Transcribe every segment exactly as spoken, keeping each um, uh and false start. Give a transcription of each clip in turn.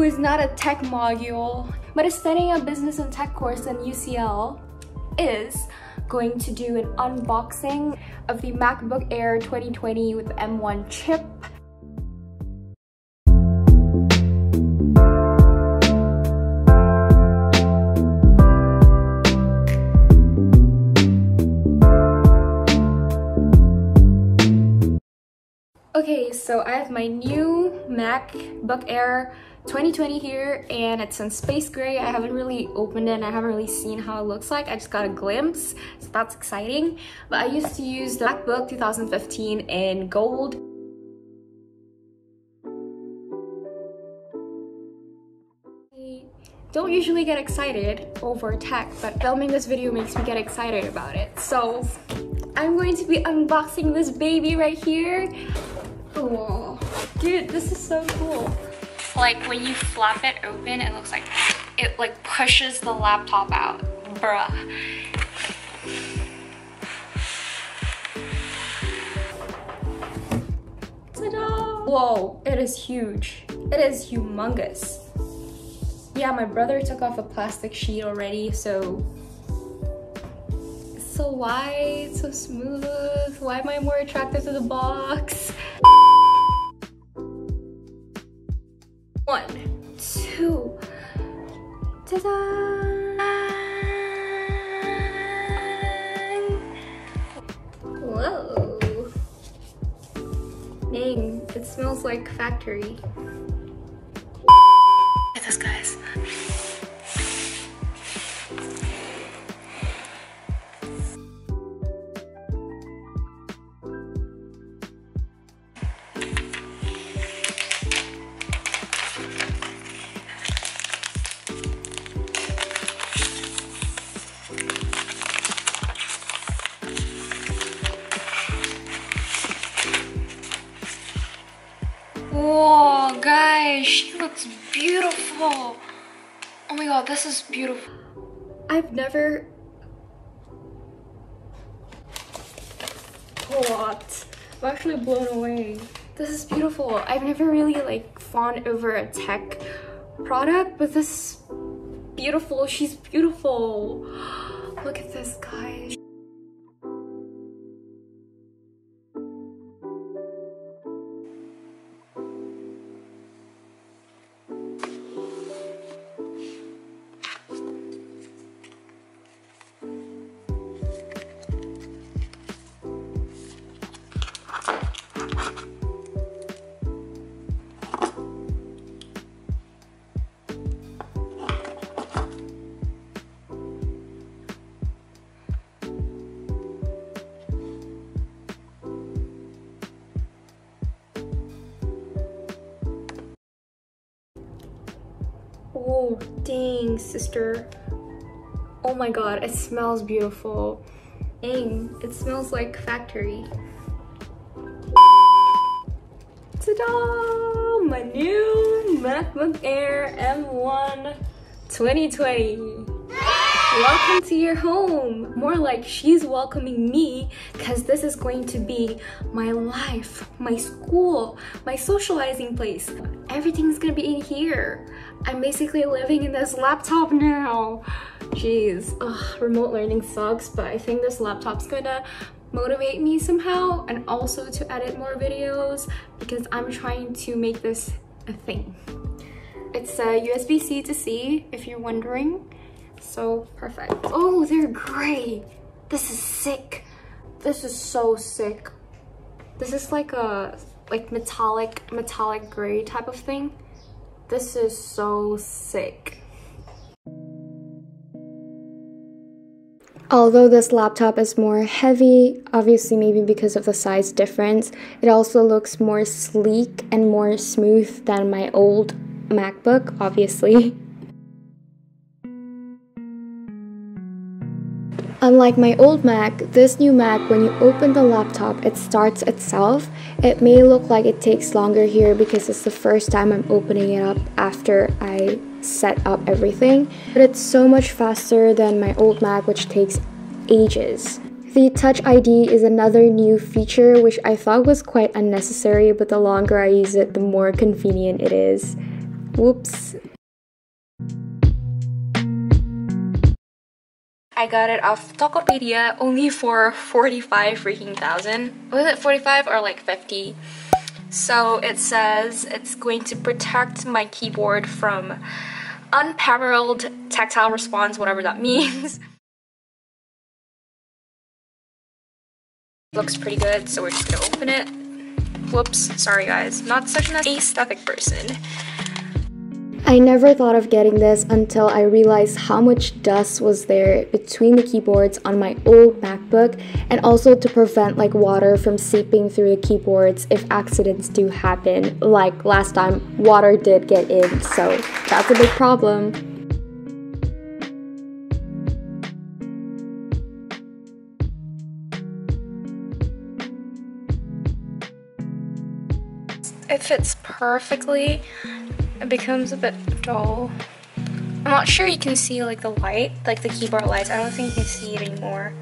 who is not a tech module but is studying a business and tech course in U C L, is going to do an unboxing of the MacBook Air twenty twenty with the M one chip. Okay, so I have my new MacBook Air twenty twenty here, and it's in space gray. I haven't really opened it and I haven't really seen how it looks like. I just got a glimpse, so that's exciting. But I used to use the MacBook two thousand fifteen in gold. I don't usually get excited over tech, but filming this video makes me get excited about it. So I'm going to be unboxing this baby right here. Oh, dude, this is so cool. Like when you flap it open, it looks like it like pushes the laptop out, bruh. Ta-da! Whoa, it is huge. It is humongous. Yeah, my brother took off a plastic sheet already, so it's so wide, so smooth. Why am I more attracted to the box? One, two, ta-da! Whoa! Dang, it smells like factory. Look at this, guys. Whoa, guys, she looks beautiful. Oh my god, this is beautiful. I've never... What? I'm actually blown away. This is beautiful. I've never really like fawned over a tech product, but this is beautiful. She's beautiful. Look at this, guys. Oh, dang, sister. Oh my god, it smells beautiful. Dang, it smells like factory. Ta-da! My new MacBook Air M one twenty twenty. Welcome to your home. More like she's welcoming me, because this is going to be my life, my school, my socializing place. Everything's gonna be in here. I'm basically living in this laptop now. Jeez, ugh, remote learning sucks, but I think this laptop's gonna motivate me somehow, and also to edit more videos because I'm trying to make this a thing. It's a U S B C to C, if you're wondering. So perfect. Oh, they're gray. This is sick. This is so sick. This is like a like metallic metallic gray type of thing. This is so sick. Although this laptop is more heavy, obviously maybe because of the size difference, it also looks more sleek and more smooth than my old MacBook, obviously. Unlike my old Mac, this new Mac, when you open the laptop, it starts itself. It may look like it takes longer here because it's the first time I'm opening it up after I set up everything. But it's so much faster than my old Mac, which takes ages. The Touch I D is another new feature which I thought was quite unnecessary, but the longer I use it, the more convenient it is. Whoops. I got it off Tokopedia only for forty-five freaking thousand. Was it forty-five or like fifty? So it says it's going to protect my keyboard from unparalleled tactile response, whatever that means. Looks pretty good, so we're just gonna open it. Whoops, sorry guys, not such an aesthetic person. I never thought of getting this until I realized how much dust was there between the keyboards on my old MacBook, and also to prevent like water from seeping through the keyboards if accidents do happen. Like last time, water did get in, so that's a big problem. It fits perfectly. It becomes a bit dull. I'm not sure you can see like the light, like the keyboard lights. I don't think you can see it anymore.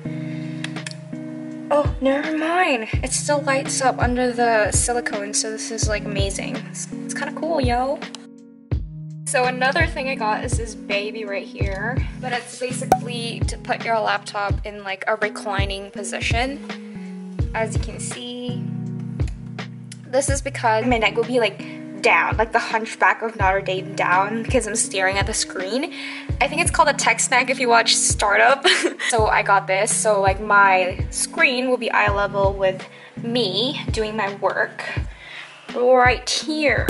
Oh, never mind. It still lights up under the silicone, so this is like amazing. It's, it's kind of cool, yo. So another thing I got is this baby right here, but it's basically to put your laptop in like a reclining position. As you can see, this is because my neck will be like down, like the Hunchback of Notre Dame down, because I'm staring at the screen. I think it's called a tech snack if you watch Startup. So I got this, so like my screen will be eye level with me doing my work right here.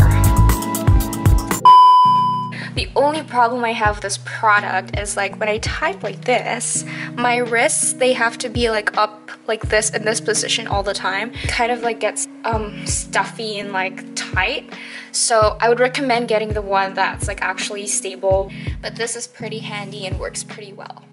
The only problem I have with this product is like when I type like this, my wrists, they have to be like up like this in this position all the time. It kind of like gets um, stuffy and like tight. So I would recommend getting the one that's like actually stable. But this is pretty handy and works pretty well.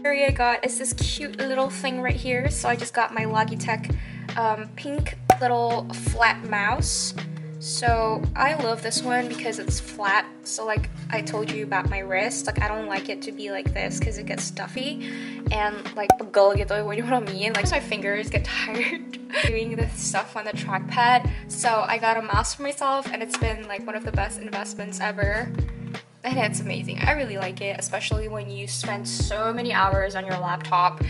Here I got is this cute little thing right here. So I just got my Logitech um, pink little flat mouse. So I love this one because it's flat. So like I told you about my wrist, like I don't like it to be like this because it gets stuffy and like pegel gitu, what do you know what I mean? Like my fingers get tired doing this stuff on the trackpad. So I got a mouse for myself, and it's been like one of the best investments ever. And it's amazing. I really like it, especially when you spend so many hours on your laptop.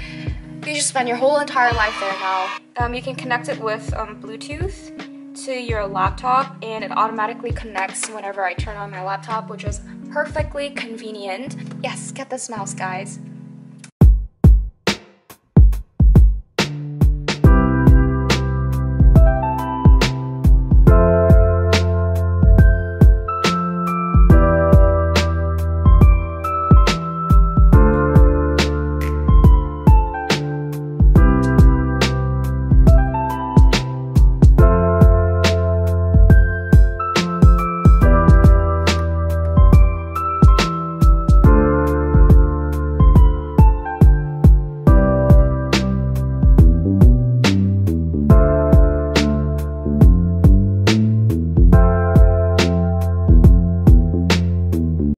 You just spend your whole entire life there now. Um, you can connect it with um, Bluetooth to your laptop, and it automatically connects whenever I turn on my laptop, which is perfectly convenient. Yes, get this mouse, guys.